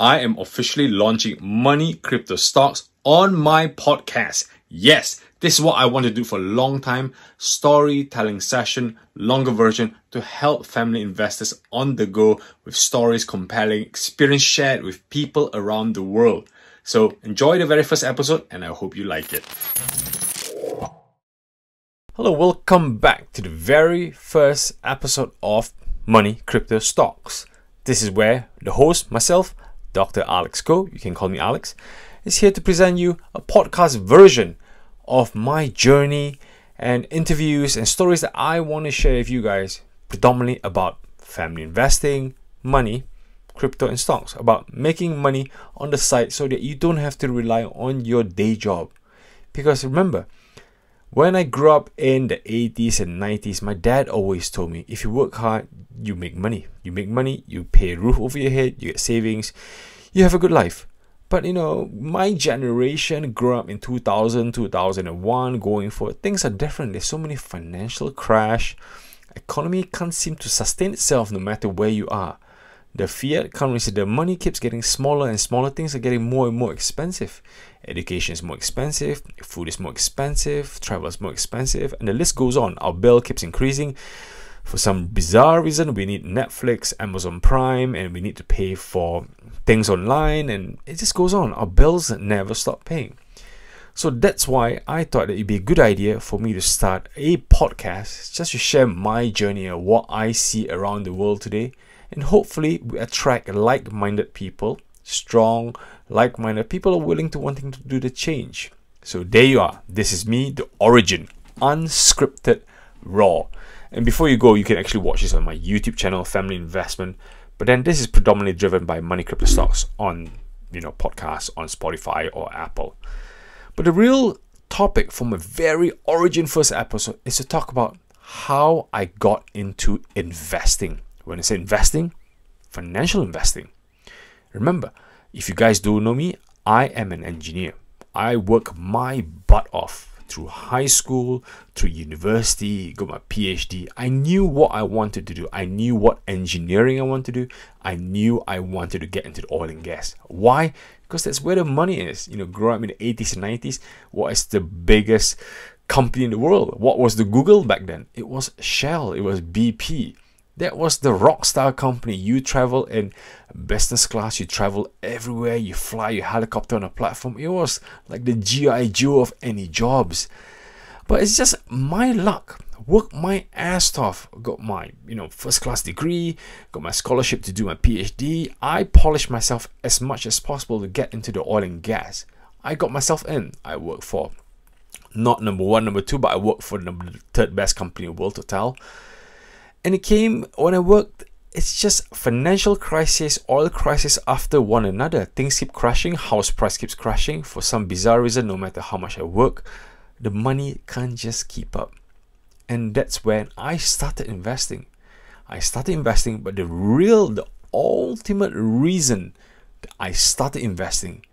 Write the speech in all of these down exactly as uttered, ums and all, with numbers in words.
I am officially launching Money Crypto Stocks on my podcast. Yes, this is what I want to do for a long time. Storytelling session, longer version to help family investors on the go with stories, compelling experience shared with people around the world. So enjoy the very first episode and I hope you like it. Hello, welcome back to the very first episode of Money Crypto Stocks. This is where the host, myself, Doctor Alex Ko, you can call me Alex, is here to present you a podcast version of my journey and interviews and stories that I want to share with you guys, predominantly about family investing, money, crypto and stocks, about making money on the side so that you don't have to rely on your day job. Because remember, when I grew up in the eighties and nineties, my dad always told me, if you work hard, you make money. You make money, you pay a roof over your head, you get savings, you have a good life. But you know, my generation grew up in two thousand, two thousand one, going for things are different. There's so many financial crash. Economy can't seem to sustain itself no matter where you are. The fiat currency, the money keeps getting smaller and smaller. Things are getting more and more expensive. Education is more expensive. Food is more expensive. Travel is more expensive. And the list goes on. Our bill keeps increasing. For some bizarre reason, we need Netflix, Amazon Prime, and we need to pay for things online. And it just goes on. Our bills never stop paying. So that's why I thought that it'd be a good idea for me to start a podcast just to share my journey of what I see around the world today. And hopefully we attract like-minded people, strong, like-minded people are willing to wanting to do the change. So there you are. This is me, the origin, unscripted, raw. And before you go, you can actually watch this on my YouTube channel, Family Investment. But then this is predominantly driven by Money Crypto Stocks on, you know, podcasts on Spotify or Apple. But the real topic from a very origin first episode is to talk about how I got into investing. When I say investing, financial investing. Remember, if you guys do know me, I am an engineer. I work my butt off through high school, through university, got my PhD. I knew what I wanted to do. I knew what engineering I wanted to do. I knew I wanted to get into the oil and gas. Why? Because that's where the money is. You know, growing up in the eighties and nineties, what is the biggest company in the world? What was the Google back then? It was Shell. It was B P. That was the rock star company. You travel in business class, you travel everywhere, you fly your helicopter on a platform. It was like the G I Joe of any jobs. But it's just my luck. Worked my ass off. Got my, you know, first class degree, got my scholarship to do my PhD. I polished myself as much as possible to get into the oil and gas. I got myself in. I worked for not number one, number two, but I worked for the third best company in the world, Total. And it came when I worked, it's just financial crisis, oil crisis after one another. Things keep crashing, house price keeps crashing. For some bizarre reason, no matter how much I work, the money can't just keep up. And that's when I started investing. I started investing, but the real, the ultimate reason that I started investing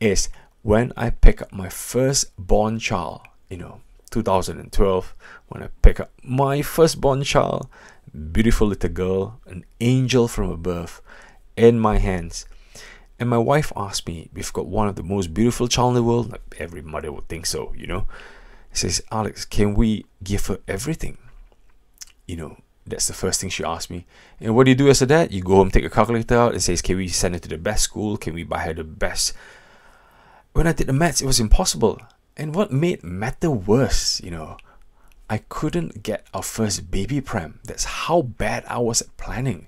is when I picked up my first born child, you know. two thousand twelve, when I pick up my firstborn child, beautiful little girl, an angel from above, in my hands. And my wife asked me, we've got one of the most beautiful child in the world, like every mother would think so, you know. She says, Alex, can we give her everything? You know, that's the first thing she asked me. And what do you do as a dad? You go home, take a calculator out and says, can we send her to the best school? Can we buy her the best? When I did the maths, it was impossible. And what made matter worse, you know, I couldn't get our first baby pram. That's how bad I was at planning.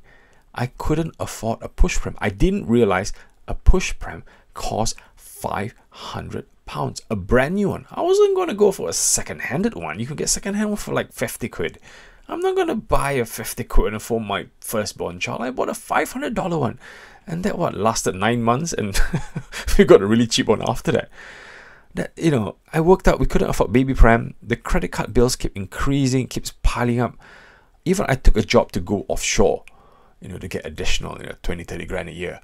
I couldn't afford a push pram. I didn't realize a push pram cost five hundred pounds, a brand new one. I wasn't going to go for a second-handed one. You could get second-hand one for like fifty quid. I'm not going to buy a fifty quid for my firstborn child. I bought a five hundred dollar one. And that what lasted nine months and we got a really cheap one after that. That, you know, I worked out we couldn't afford baby pram. The credit card bills keep increasing, keeps piling up. Even I took a job to go offshore, you know, to get additional, you know, twenty, thirty grand a year.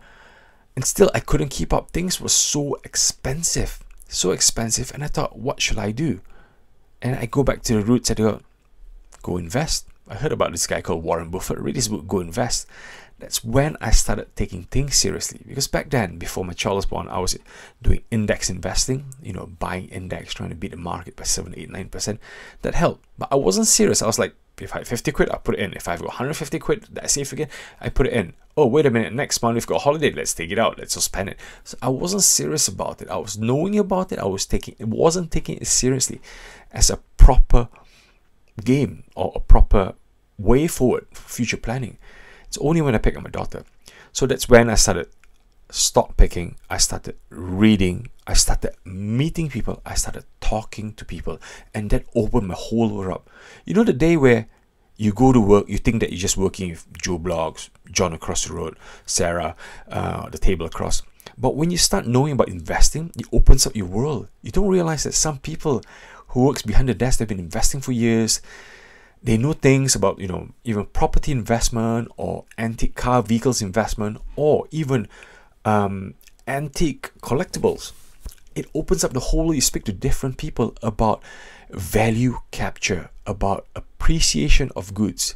And still, I couldn't keep up. Things were so expensive, so expensive. And I thought, what should I do? And I go back to the roots. I go, go invest. I heard about this guy called Warren Buffett. Read his book, Go Invest. That's when I started taking things seriously, because back then, before my child was born, I was doing index investing, you know, buying index, trying to beat the market by seven, eight, nine percent. That helped, but I wasn't serious. I was like, if I have fifty quid, I'll put it in. If I've got one hundred fifty quid that I save again, I put it in. Oh, wait a minute, next month we've got a holiday, let's take it out, let's suspend it. So I wasn't serious about it. I was knowing about it, I was taking it wasn't taking it seriously as a proper game or a proper way forward for future planning. It's only when I picked up my daughter. So that's when I started stock picking, I started reading, I started meeting people, I started talking to people, and that opened my whole world up. You know, the day where you go to work, you think that you're just working with Joe Blogs, John across the road, Sarah, uh, the table across. But when you start knowing about investing, it opens up your world. You don't realize that some people who works behind the desk, they've been investing for years. They know things about, you know, even property investment or antique car vehicles investment or even um, antique collectibles. It opens up the whole, you speak to different people about value capture, about appreciation of goods.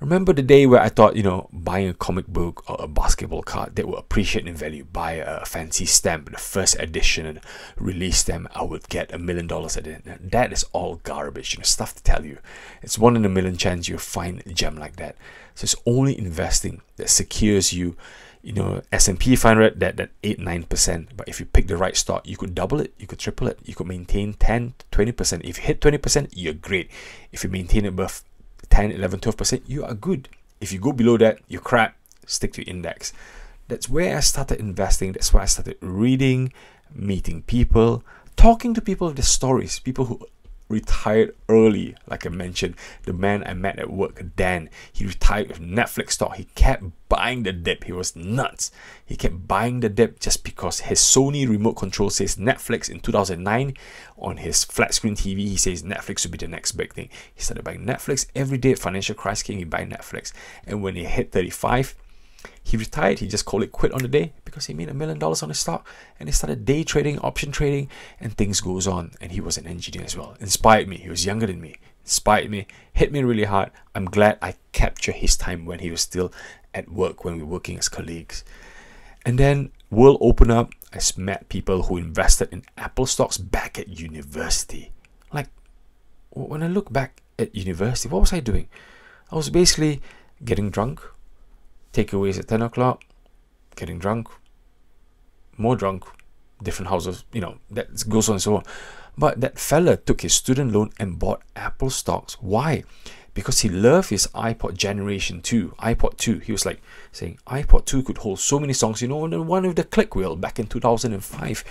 Remember the day where I thought, you know, buying a comic book or a basketball card that will appreciate in value, buy a fancy stamp, the first edition and release them, I would get a million dollars at it. Now, that is all garbage, you know, stuff to tell you. It's one in a million chance you'll find a gem like that. So it's only investing that secures you, you know, S and P five hundred, that, that eight, nine percent. But if you pick the right stock, you could double it, you could triple it, you could maintain ten, twenty percent. If you hit twenty percent, you're great. If you maintain above ten, eleven, twelve percent, you are good. If you go below that, you're crap. Stick to index. That's where I started investing. That's why I started reading, meeting people, talking to people, the stories, people who retired early. Like I mentioned, the man I met at work, Dan, he retired with Netflix stock. He kept buying the dip. He was nuts. He kept buying the dip just because his Sony remote control says Netflix in two thousand nine. On his flat screen T V, he says Netflix would be the next big thing. He started buying Netflix every day. Financial crisis came, he buying Netflix. And when he hit thirty-five, he retired. He just called it quit on the day because he made a million dollars on his stock, and he started day trading, option trading, and things goes on. And he was an engineer as well. Inspired me. He was younger than me. Inspired me. Hit me really hard. I'm glad I captured his time when he was still at work, when we were working as colleagues. And then world opened up. I met people who invested in Apple stocks back at university. Like, when I look back at university, what was I doing? I was basically getting drunk, takeaways at ten o'clock, getting drunk, more drunk, different houses, you know, that goes on and so on. But that fella took his student loan and bought Apple stocks. Why? Because he loved his iPod generation two, iPod two. He was like saying iPod two could hold so many songs, you know, and the one with the click wheel back in two thousand five.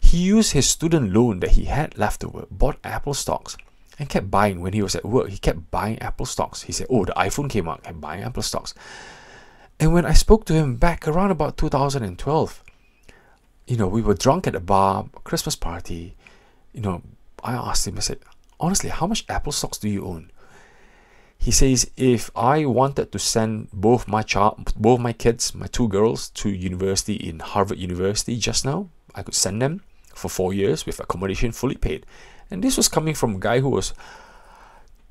He used his student loan that he had left over, bought Apple stocks, and kept buying. When he was at work, he kept buying Apple stocks. He said, oh, the iPhone came out, kept buying Apple stocks. And when I spoke to him back around about two thousand twelve, you know, we were drunk at a bar, Christmas party. You know, I asked him, I said, honestly, how much Apple stocks do you own? He says, if I wanted to send both my child, both my kids, my two girls to university in Harvard University just now, I could send them for four years with accommodation fully paid. And this was coming from a guy who was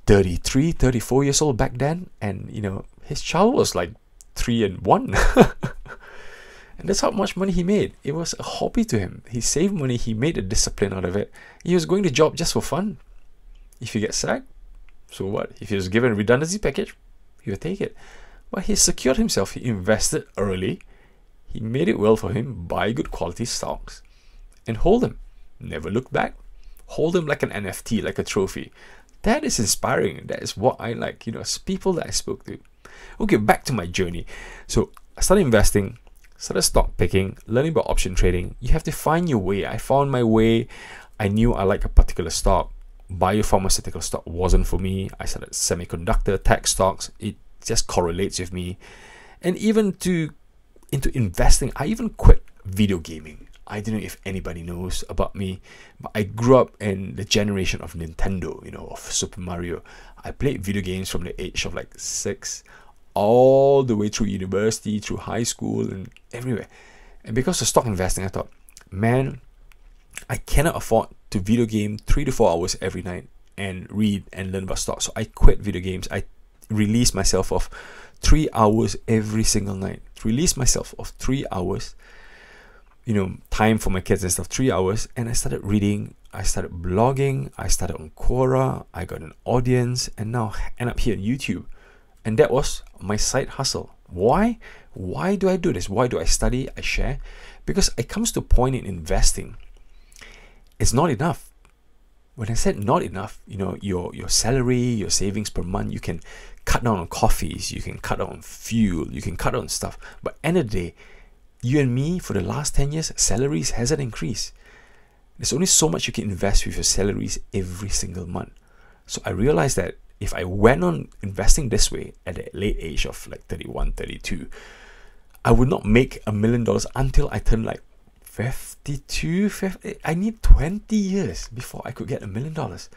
thirty-three, thirty-four years old back then. And, you know, his child was like three and one. And that's how much money he made. It was a hobby to him. He saved money. He made a discipline out of it. He was going to job just for fun. If you get sacked, so what? If he was given a redundancy package, he would take it. But he secured himself. He invested early. He made it well for him. Buy good quality stocks and hold them. Never look back. Hold them like an N F T, like a trophy. That is inspiring. That is what I like. You know, it's people that I spoke to. Okay, back to my journey. So I started investing, started stock picking, learning about option trading. You have to find your way. I found my way. I knew I liked a particular stock. Biopharmaceutical stock wasn't for me. I started semiconductor tech stocks. It just correlates with me. And even to into investing, I even quit video gaming. I don't know if anybody knows about me, but I grew up in the generation of Nintendo, you know, of Super Mario. I played video games from the age of like six, all the way through university, through high school, and everywhere. And because of stock investing, I thought, man, I cannot afford to video game three to four hours every night and read and learn about stocks. So I quit video games. I release myself of three hours every single night. Release myself of three hours, you know, time for my kids and stuff, three hours. And I started reading, I started blogging, I started on Quora, I got an audience, and now end up here on YouTube. And that was my side hustle. Why? Why do I do this? Why do I study? I share? Because it comes to a point in investing, it's not enough. When I said not enough, you know, your your salary, your savings per month, you can cut down on coffees, you can cut down on fuel, you can cut down on stuff. But end of the day, you and me, for the last ten years, salaries hasn't increased. There's only so much you can invest with your salaries every single month. So I realized that if I went on investing this way at the late age of like thirty-one, thirty-two, I would not make a million dollars until I turned like fifty-two, fifty, I need twenty years before I could get a million dollars.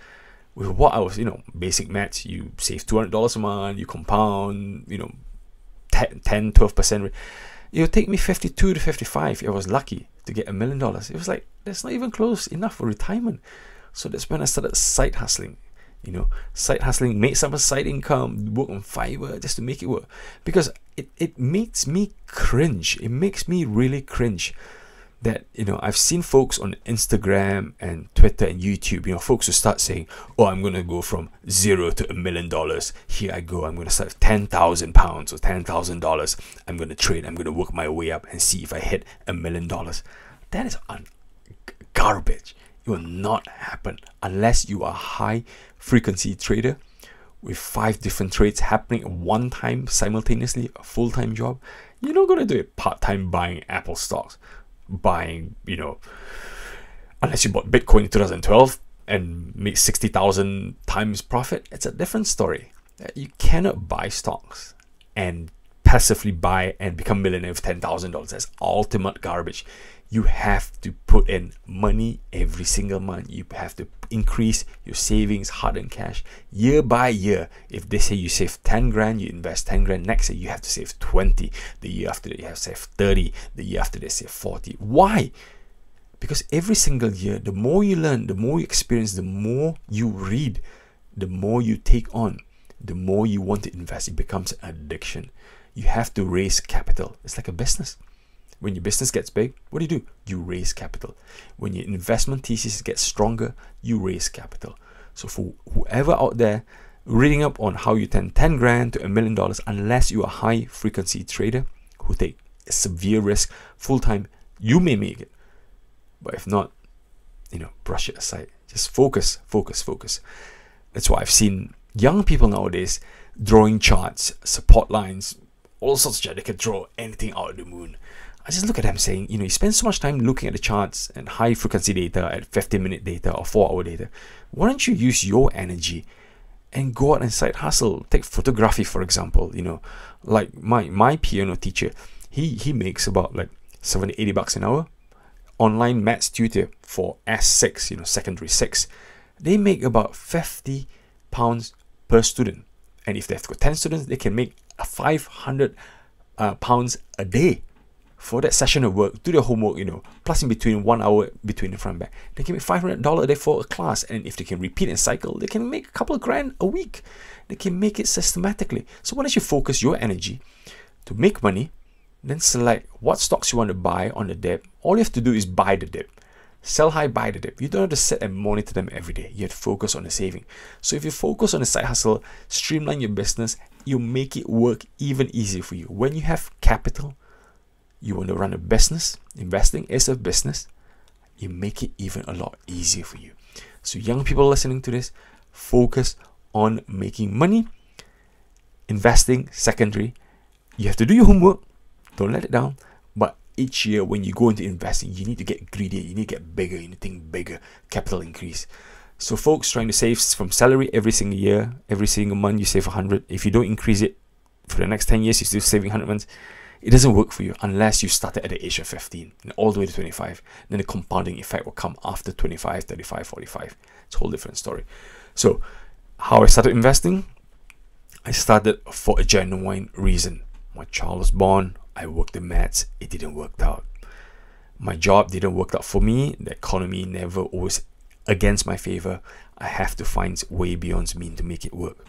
With what I was, you know, basic maths, you save two hundred dollars a month, you compound, you know, ten, twelve percent. It would take me fifty-two to fifty-five if I was lucky to get a million dollars. It was like, that's not even close enough for retirement. So that's when I started side hustling, you know, side hustling, make some side income, work on Fiverr just to make it work. Because it, it makes me cringe. It makes me really cringe. That, you know, I've seen folks on Instagram and Twitter and YouTube, you know, folks who start saying, oh, I'm going to go from zero to a million dollars. Here I go. I'm going to start with ten thousand pounds or ten thousand dollars. I'm going to trade. I'm going to work my way up and see if I hit a million dollars. That is un garbage. It will not happen unless you are a high frequency trader with five different trades happening at one time simultaneously, a full-time job. You're not going to do it part-time buying Apple stocks. Buying, you know, unless you bought Bitcoin in two thousand twelve and made sixty thousand times profit, it's a different story. You cannot buy stocks and passively buy and become millionaire with ten thousand dollars. That's ultimate garbage. You have to put in money every single month. You have to increase your savings, hard-earned cash, year by year. If they say you save ten grand, you invest ten grand. Next year, you have to save twenty. The year after that, you have to save thirty. The year after that, save forty. Why? Because every single year, the more you learn, the more you experience, the more you read, the more you take on, the more you want to invest. It becomes an addiction. You have to raise capital. It's like a business. When your business gets big, what do you do? You raise capital. When your investment thesis gets stronger, you raise capital. So for whoever out there reading up on how you turn ten grand to a million dollars, unless you are a high frequency trader who take a severe risk full time, you may make it. But if not, you know, brush it aside. Just focus, focus, focus. That's why I've seen young people nowadays drawing charts, support lines, all sorts of shit. They could draw anything out of the moon. I just look at them saying, you know, you spend so much time looking at the charts and high frequency data at fifteen minute data or four hour data. Why don't you use your energy and go out and side hustle? Take photography, for example. You know, like my my piano teacher, he he makes about like seventy, eighty bucks an hour. Online maths tutor for S six, you know, secondary six. They make about fifty pounds per student. And if they've got ten students, they can make five hundred uh, pounds a day. For that session of work, do their homework, you know, plus in between one hour between the front and back. They can make five hundred dollars a day for a class, and if they can repeat and cycle, they can make a couple of grand a week. They can make it systematically. So why don't you focus your energy to make money, then select what stocks you want to buy on the dip. All you have to do is buy the dip. Sell high, buy the dip. You don't have to sit and monitor them every day. You have to focus on the saving. So if you focus on the side hustle, streamline your business, you make it work even easier for you. When you have capital, you want to run a business, investing is a business, you make it even a lot easier for you. So young people listening to this, focus on making money, investing, secondary. You have to do your homework, don't let it down, but each year when you go into investing, you need to get greedier, you need to get bigger, you need to think bigger, capital increase. So folks trying to save from salary every single year, every single month you save one hundred, if you don't increase it for the next ten years, you're still saving one hundred months. It doesn't work for you unless you started at the age of fifteen and all the way to twenty-five. Then the compounding effect will come after twenty-five, thirty-five, forty-five. It's a whole different story. So how I started investing, I started for a genuine reason. My child was born. I worked in maths. It didn't work out. My job didn't work out for me. The economy never always against my favor. I have to find way beyond me to make it work.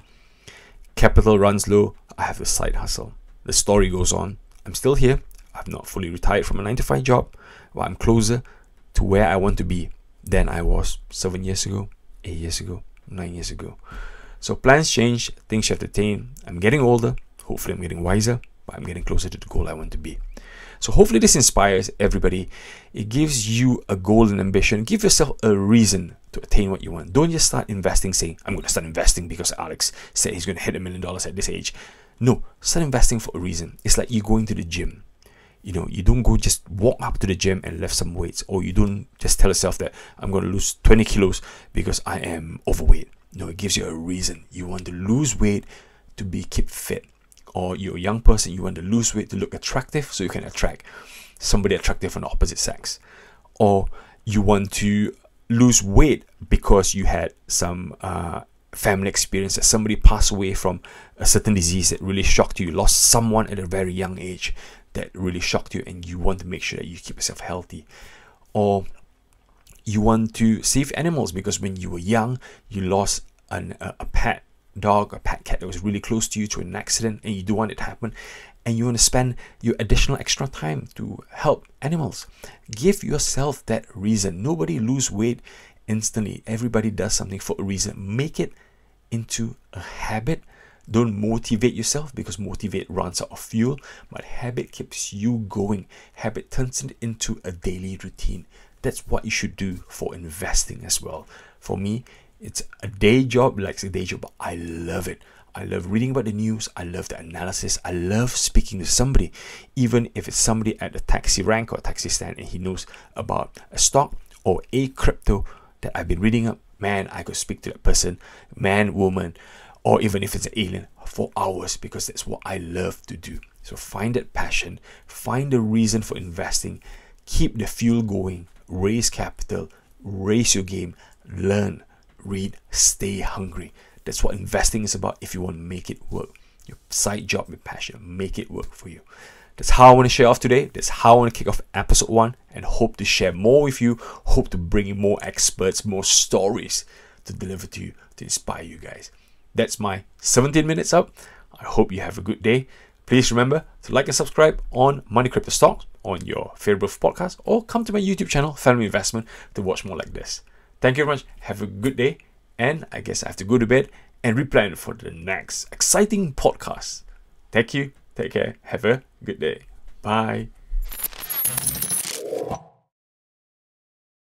capital runs low, I have a side hustle. The story goes on. I'm still here. I've not fully retired from a nine to five job, but I'm closer to where I want to be than I was seven years ago, eight years ago, nine years ago. So plans change, things shift to attain. I'm getting older. Hopefully I'm getting wiser, but I'm getting closer to the goal I want to be. So hopefully this inspires everybody. It gives you a goal and ambition. Give yourself a reason to attain what you want. Don't just start investing saying, I'm going to start investing because Alex said he's going to hit a million dollars at this age. No, start investing for a reason. It's like you going to the gym. You know, you don't go just walk up to the gym and lift some weights, or you don't just tell yourself that I'm going to lose twenty kilos because I am overweight. No, it gives you a reason. You want to lose weight to be keep fit. Or you're a young person, you want to lose weight to look attractive so you can attract somebody attractive from the opposite sex. Or you want to lose weight because you had some uh, family experience that somebody passed away from a certain disease that really shocked you. You lost someone at a very young age that really shocked you, and you want to make sure that you keep yourself healthy. Or you want to save animals because when you were young, you lost an, a, a pet dog, a pet cat that was really close to you to an accident, and you don't want it to happen, and you want to spend your additional extra time to help animals. Give yourself that reason. Nobody lose weight instantly. Everybody does something for a reason. Make it into a habit. Don't motivate yourself, because motivate runs out of fuel, but habit keeps you going. Habit turns it into a daily routine. That's what you should do for investing as well. For me, it's a day job, like it's a day job, but I love it. I love reading about the news. I love the analysis. I love speaking to somebody, even if it's somebody at a taxi rank or a taxi stand and he knows about a stock or a crypto that I've been reading up. Man, I could speak to that person, man, woman, or even if it's an alien, for hours, because that's what I love to do. So find that passion, find a reason for investing, keep the fuel going, raise capital, raise your game, learn. Read, stay hungry. That's what investing is about. If you want to make it work, your side job, your passion, make it work for you. That's how I want to share off today. That's how I want to kick off episode one, and hope to share more with you. Hope to bring in more experts, more stories to deliver to you, to inspire you guys. That's my seventeen minutes up. I hope you have a good day. Please remember to like and subscribe on Money Crypto Stocks on your favorite podcast, or come to my YouTube channel, Family Investment, to watch more like this. Thank you very much. Have a good day. And I guess I have to go to bed and replan for the next exciting podcast. Thank you. Take care. Have a good day. Bye.